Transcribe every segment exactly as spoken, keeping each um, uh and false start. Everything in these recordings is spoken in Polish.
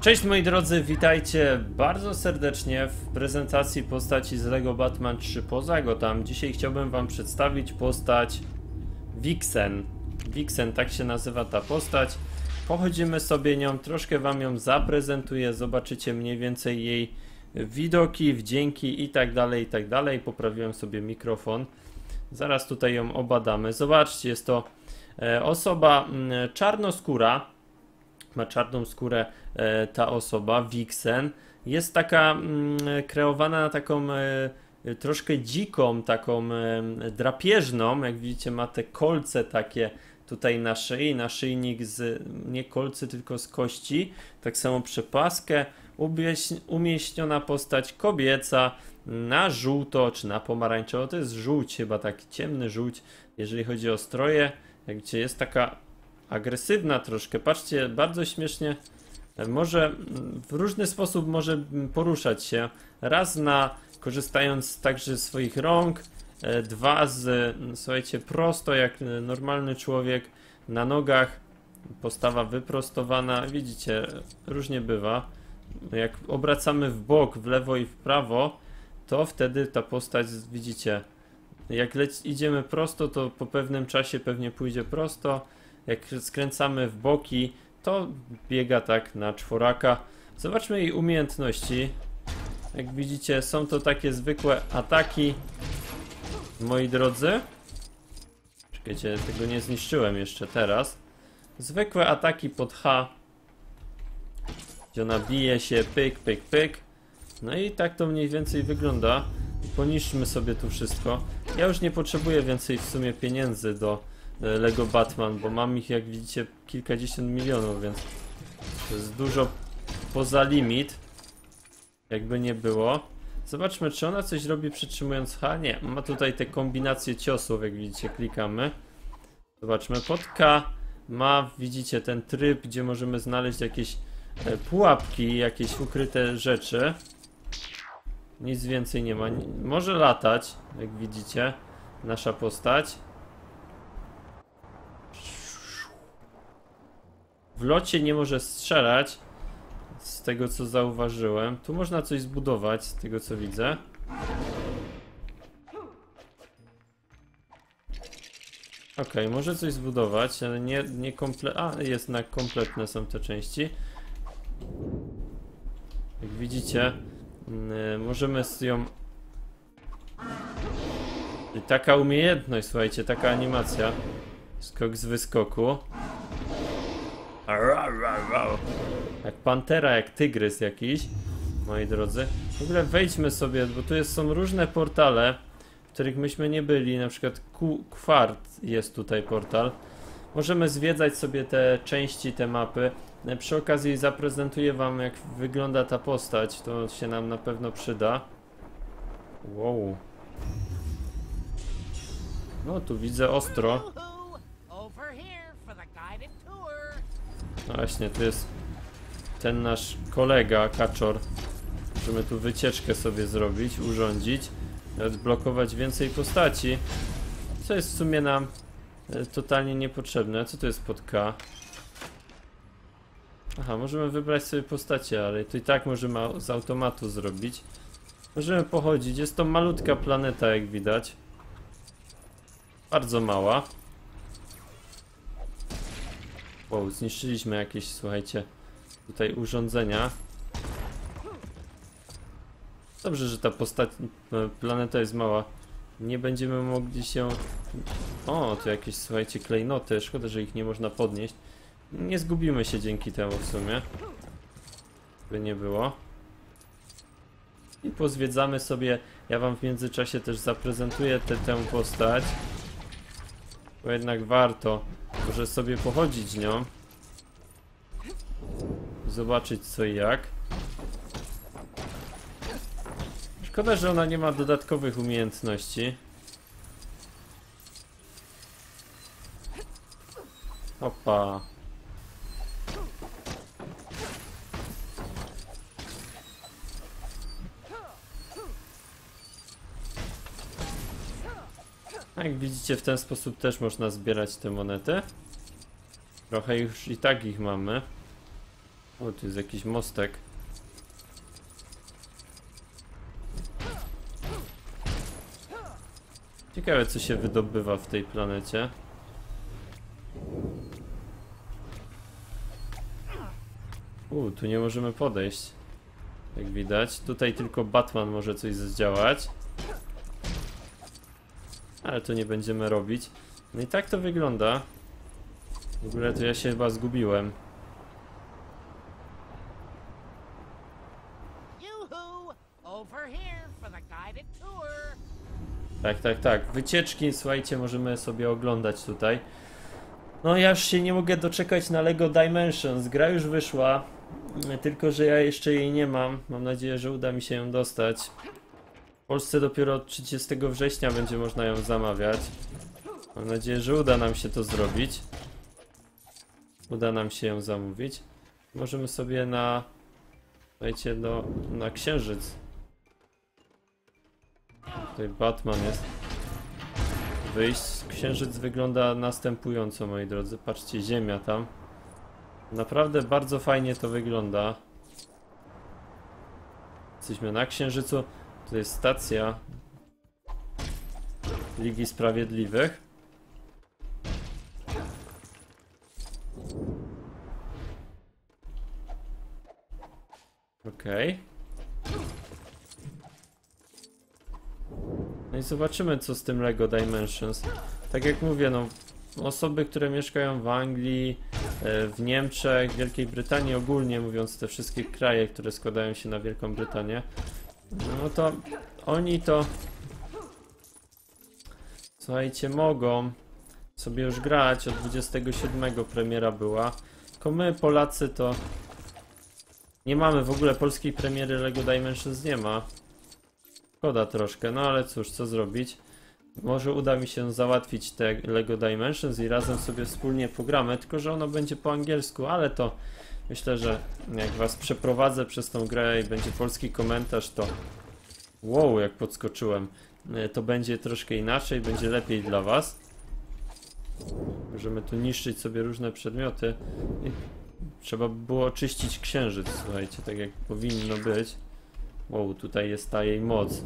Cześć moi drodzy, witajcie bardzo serdecznie w prezentacji postaci z LEGO Batman trzy poza go tam. Dzisiaj chciałbym wam przedstawić postać Vixen. Vixen, tak się nazywa ta postać. Pochodzimy sobie nią, troszkę wam ją zaprezentuję, zobaczycie mniej więcej jej widoki, wdzięki i tak dalej, i tak dalej. Poprawiłem sobie mikrofon. Zaraz tutaj ją obadamy. Zobaczcie, jest to osoba czarnoskóra. Ma czarną skórę ta osoba, Vixen. Jest taka kreowana na taką troszkę dziką, taką drapieżną. Jak widzicie, ma te kolce takie tutaj na szyi, naszyjnik z nie kolcy, tylko z kości. Tak samo przepaskę. Umieśniona postać kobieca na żółto czy na pomarańczowo. To jest żółć, chyba taki ciemny żółć, jeżeli chodzi o stroje. Jak widzicie, jest taka agresywna troszkę. Patrzcie, bardzo śmiesznie. Może w różny sposób może poruszać się. Raz na korzystając także ze swoich rąk. Dwa z, słuchajcie, prosto jak normalny człowiek na nogach. Postawa wyprostowana. Widzicie, różnie bywa. Jak obracamy w bok, w lewo i w prawo, to wtedy ta postać, widzicie, jak idziemy prosto, to po pewnym czasie pewnie pójdzie prosto. Jak skręcamy w boki, to biega tak na czworaka. Zobaczmy jej umiejętności. Jak widzicie, są to takie zwykłe ataki, moi drodzy. Czekajcie, tego nie zniszczyłem jeszcze teraz. Zwykłe ataki pod H, gdzie ona bije się, pyk, pyk, pyk. No i tak to mniej więcej wygląda. Poniszczmy sobie tu wszystko. Ja już nie potrzebuję więcej w sumie pieniędzy do LEGO Batman, bo mam ich, jak widzicie, kilkadziesiąt milionów, więc to jest dużo poza limit, jakby nie było. Zobaczmy, czy ona coś robi przytrzymując H. Nie, ma tutaj te kombinacje ciosów, jak widzicie, klikamy. Zobaczmy, pod K ma, widzicie, ten tryb, gdzie możemy znaleźć jakieś pułapki, jakieś ukryte rzeczy. Nic więcej nie ma. Może latać, jak widzicie, nasza postać. W locie nie może strzelać, z tego co zauważyłem. Tu można coś zbudować, z tego co widzę. Ok, może coś zbudować, ale nie, nie komple... A, jest na kompletne są te części. Jak widzicie, yy, możemy ją... I taka umiejętność, słuchajcie, taka animacja. Skok z wyskoku. Jak pantera, jak tygrys jakiś, moi drodzy. W ogóle wejdźmy sobie, bo tu jest, są różne portale, w których myśmy nie byli. Na przykład Kwart jest tutaj portal. Możemy zwiedzać sobie te części, te mapy. Przy okazji zaprezentuję wam, jak wygląda ta postać. To się nam na pewno przyda. Wow. No tu widzę ostro. Właśnie, tu jest ten nasz kolega, kaczor. Możemy tu wycieczkę sobie zrobić, urządzić, odblokować więcej postaci, co jest w sumie nam totalnie niepotrzebne. Co to jest pod K? Aha, możemy wybrać sobie postacie, ale to i tak możemy z automatu zrobić. Możemy pochodzić, jest to malutka planeta, jak widać. Bardzo mała. Wow, zniszczyliśmy jakieś, słuchajcie, tutaj urządzenia. Dobrze, że ta postać, planeta jest mała. Nie będziemy mogli się... O, tu jakieś, słuchajcie, klejnoty. Szkoda, że ich nie można podnieść. Nie zgubimy się dzięki temu w sumie. By nie było. I pozwiedzamy sobie. Ja wam w międzyczasie też zaprezentuję te, tę postać. Bo jednak warto. Może sobie pochodzić nią, zobaczyć co i jak. Szkoda, że ona nie ma dodatkowych umiejętności. Opa. Jak widzicie, w ten sposób też można zbierać te monety. Trochę już i tak ich mamy. O, tu jest jakiś mostek. Ciekawe, co się wydobywa w tej planecie. U, tu nie możemy podejść. Jak widać. Tutaj tylko Batman może coś zdziałać. Ale to nie będziemy robić. No i tak to wygląda. W ogóle to ja się chyba zgubiłem. Tak, tak, tak. Wycieczki, słuchajcie, możemy sobie oglądać tutaj. No ja już się nie mogę doczekać na LEGO Dimensions. Gra już wyszła, tylko że ja jeszcze jej nie mam. Mam nadzieję, że uda mi się ją dostać. W Polsce dopiero od trzydziestego września będzie można ją zamawiać. Mam nadzieję, że uda nam się to zrobić. Uda nam się ją zamówić. Możemy sobie na... Słuchajcie, do, na Księżyc. Tutaj Batman jest. Wyjść. Księżyc wygląda następująco, moi drodzy. Patrzcie, Ziemia tam. Naprawdę bardzo fajnie to wygląda. Jesteśmy na Księżycu. To jest stacja Ligi Sprawiedliwych. Okej. No i zobaczymy, co z tym LEGO Dimensions. Tak jak mówię, no osoby, które mieszkają w Anglii, w Niemczech, w Wielkiej Brytanii, ogólnie mówiąc, te wszystkie kraje, które składają się na Wielką Brytanię, no to oni to, słuchajcie, mogą sobie już grać. Od dwudziestego siódmego premiera była. Tylko my, Polacy, to nie mamy w ogóle polskiej premiery. LEGO Dimensions nie ma. Szkoda troszkę, no ale cóż, co zrobić. Może uda mi się załatwić te LEGO Dimensions i razem sobie wspólnie pogramy, tylko że ono będzie po angielsku, ale to myślę, że jak was przeprowadzę przez tą grę i będzie polski komentarz, to wow, jak podskoczyłem, to będzie troszkę inaczej, będzie lepiej dla was. Możemy tu niszczyć sobie różne przedmioty. I trzeba było oczyścić Księżyc, słuchajcie, tak jak powinno być. Wow, tutaj jest ta jej moc.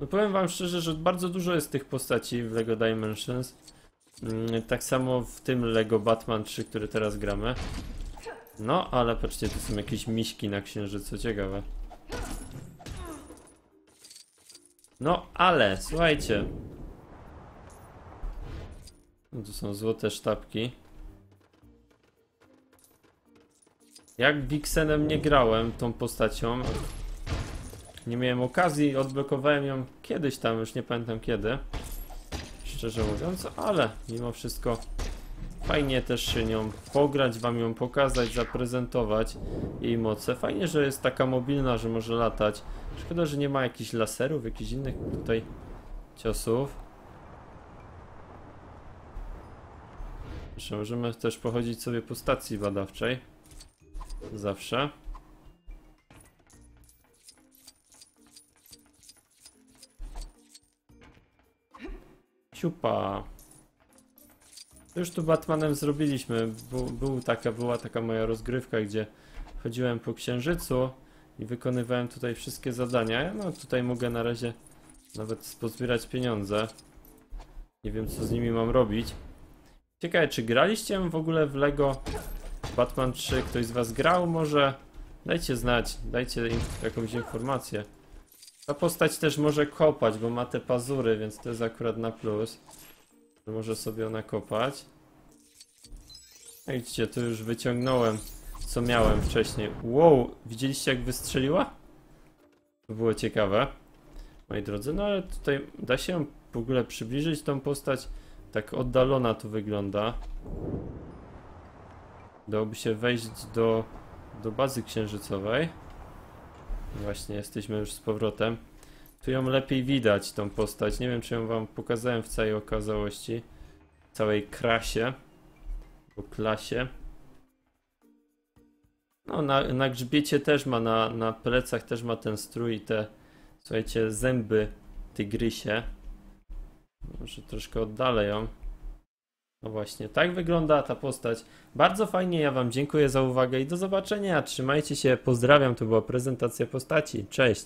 No powiem wam szczerze, że bardzo dużo jest tych postaci w LEGO Dimensions. Tak samo w tym LEGO Batman trzy, który teraz gramy. No, ale patrzcie, tu są jakieś miśki na Księżycu, ciekawe. No, ale, słuchajcie. No, tu są złote sztabki. Jak Vixenem nie grałem tą postacią, nie miałem okazji, odblokowałem ją kiedyś tam, już nie pamiętam kiedy, szczerze mówiąc, ale mimo wszystko fajnie też się nią pograć, wam ją pokazać, zaprezentować jej moce. Fajnie, że jest taka mobilna, że może latać. Szkoda, że nie ma jakichś laserów, jakichś innych tutaj ciosów. Jeszcze możemy też pochodzić sobie po stacji badawczej. Zawsze. Siupa. Już tu Batmanem zrobiliśmy. Był, był taka, była taka moja rozgrywka, gdzie chodziłem po Księżycu i wykonywałem tutaj wszystkie zadania. No tutaj mogę na razie nawet pozbierać pieniądze. Nie wiem, co z nimi mam robić. Ciekawe, czy graliście w ogóle w LEGO Batman trzy, ktoś z was grał może? Dajcie znać, dajcie im jakąś informację. Ta postać też może kopać, bo ma te pazury, więc to jest akurat na plus. Może sobie ona kopać. A widzicie, tu już wyciągnąłem, co miałem wcześniej. Wow, widzieliście, jak wystrzeliła? To było ciekawe, moi drodzy. No ale tutaj da się w ogóle przybliżyć tą postać. Tak oddalona tu wygląda. Dałoby się wejść do, do bazy księżycowej. Właśnie, jesteśmy już z powrotem. Tu ją lepiej widać, tą postać. Nie wiem, czy ją wam pokazałem w całej okazałości. W całej krasie. Po klasie. No, na, na grzbiecie też ma, na, na plecach też ma ten strój i te, słuchajcie, zęby tygrysie. Może troszkę oddalę ją. No właśnie, tak wygląda ta postać. Bardzo fajnie, ja wam dziękuję za uwagę i do zobaczenia. Trzymajcie się, pozdrawiam, to była prezentacja postaci. Cześć!